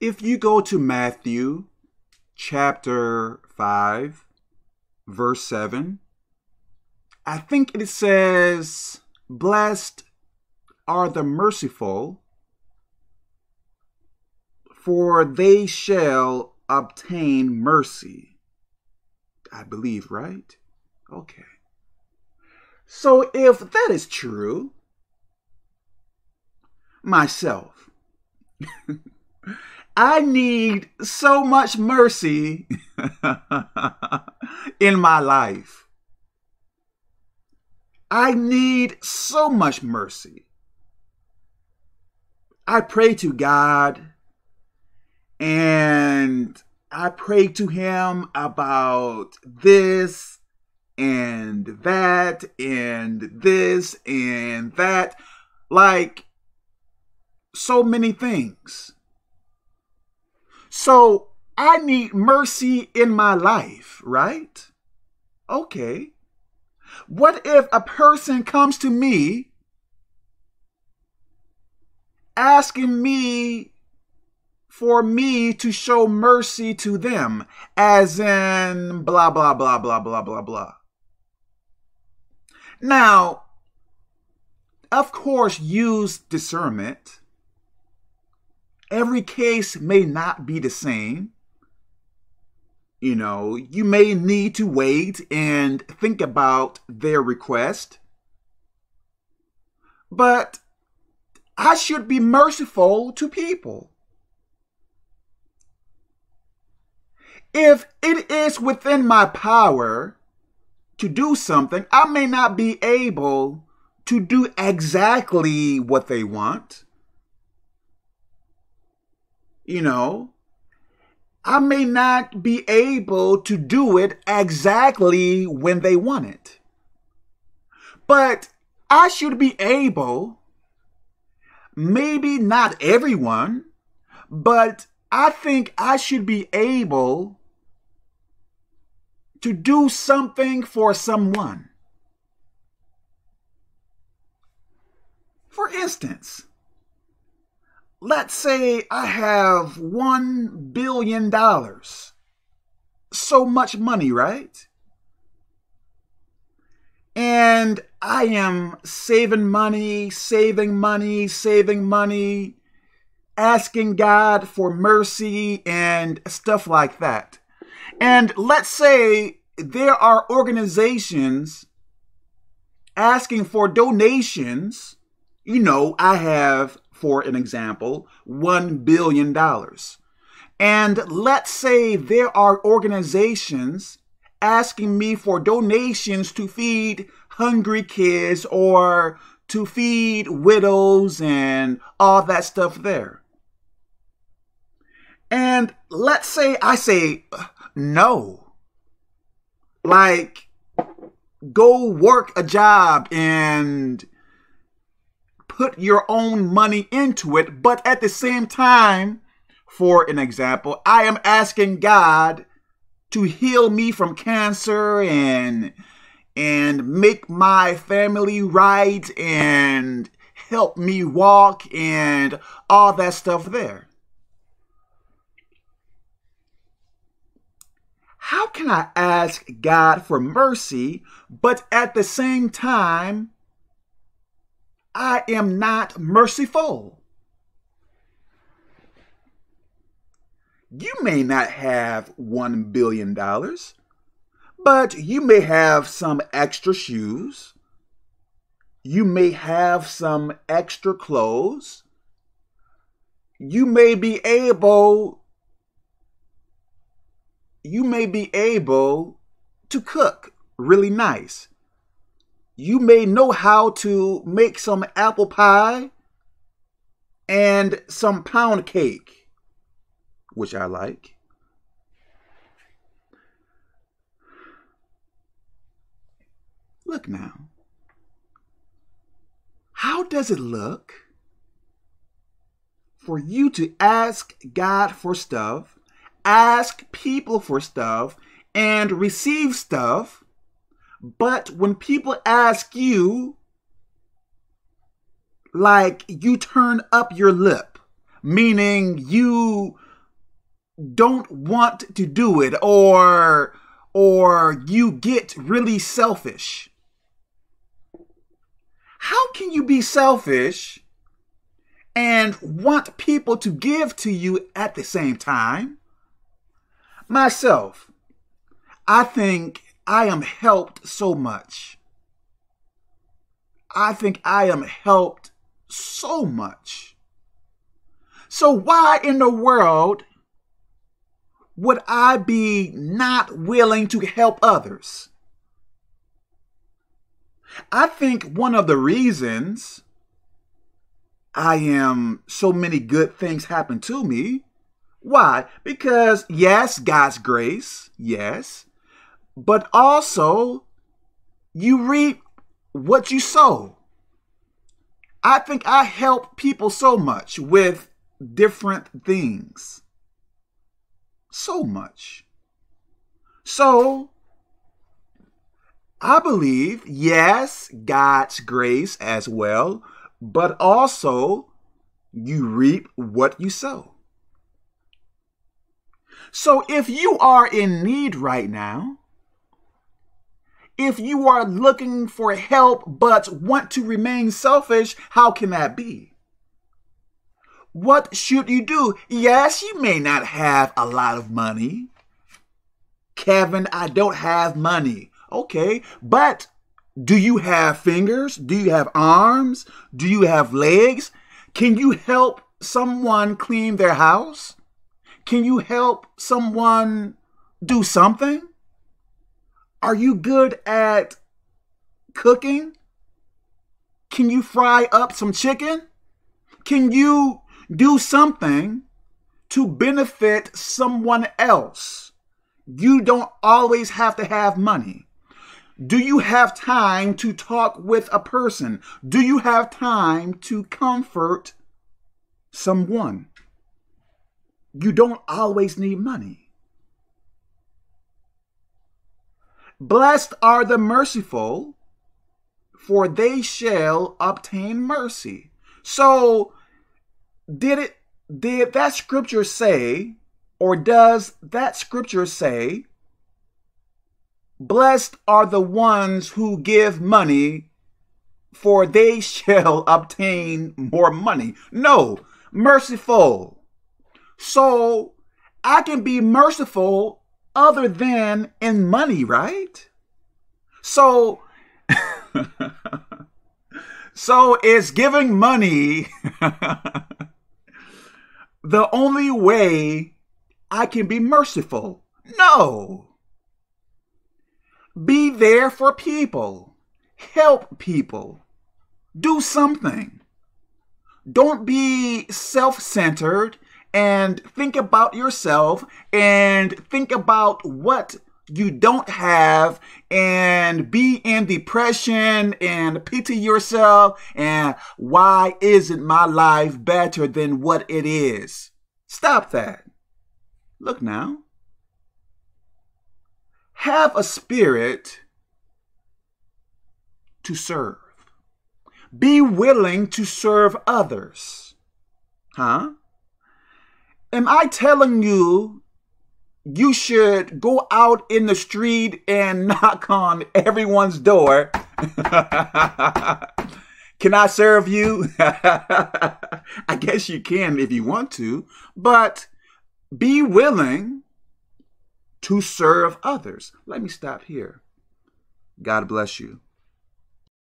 If you go to Matthew chapter 5, verse 7, I think it says, "Blessed are the merciful, for they shall obtain mercy." I believe, right? Okay. So if that is true, myself, I need so much mercy in my life. I need so much mercy. I pray to God and I pray to Him about this and that and this and that, like so many things. So I need mercy in my life, right? Okay. What if a person comes to me asking me for me to show mercy to them, as in blah, blah, blah, blah, blah, blah, blah? Now, of course, use discernment. Every case may not be the same. You know, you may need to wait and think about their request. But I should be merciful to people. If it is within my power to do something, I may not be able to do exactly what they want. You know, I may not be able to do it exactly when they want it. But I should be able, maybe not everyone, but I think I should be able to do something for someone. For instance, let's say I have $1 billion. So much money, right? And I am saving money, asking God for mercy and stuff like that. And let's say there are organizations asking for donations. You know, I have, for an example, $1 billion. And let's say there are organizations asking me for donations to feed hungry kids or to feed widows and all that stuff there. And let's say I say no. Like, go work a job and put your own money into it, but at the same time, for an example, I am asking God to heal me from cancer and make my family right and help me walk and all that stuff there. How can I ask God for mercy, but at the same time, I am not merciful? You may not have $1 billion, but you may have some extra shoes. You may have some extra clothes. You may be able to cook really nice. You may know how to make some apple pie and some pound cake, which I like. Look now. How does it look for you to ask God for stuff, ask people for stuff, and receive stuff? But when people ask you, like, you turn up your lip, meaning you don't want to do it, or you get really selfish. How can you be selfish and want people to give to you at the same time? Myself, I think I am helped so much. I think I am helped so much. So why in the world would I be not willing to help others? I think one of the reasons I am so many good things happen to me. Why? Because yes, God's grace, yes, but also you reap what you sow. I think I help people so much with different things. So much. So I believe, yes, God's grace as well, but also you reap what you sow. So if you are in need right now, if you are looking for help but want to remain selfish, how can that be? What should you do? Yes, you may not have a lot of money. Kevin, I don't have money. Okay, but do you have fingers? Do you have arms? Do you have legs? Can you help someone clean their house? Can you help someone do something? Are you good at cooking? Can you fry up some chicken? Can you do something to benefit someone else? You don't always have to have money. Do you have time to talk with a person? Do you have time to comfort someone? You don't always need money. Blessed are the merciful, for they shall obtain mercy. So, did that scripture say, or does that scripture say, blessed are the ones who give money, for they shall obtain more money? No, merciful. So, I can be merciful other than in money, right? So, so is giving money the only way I can be merciful? No. Be there for people. Help people. Do something. Don't be self-centered and think about yourself and think about what you don't have and be in depression and pity yourself and why isn't my life better than what it is? Stop that. Look now. Have a spirit to serve. Be willing to serve others. Huh? Am I telling you, you should go out in the street and knock on everyone's door? Can I serve you? I guess you can if you want to, but be willing to serve others. Let me stop here. God bless you.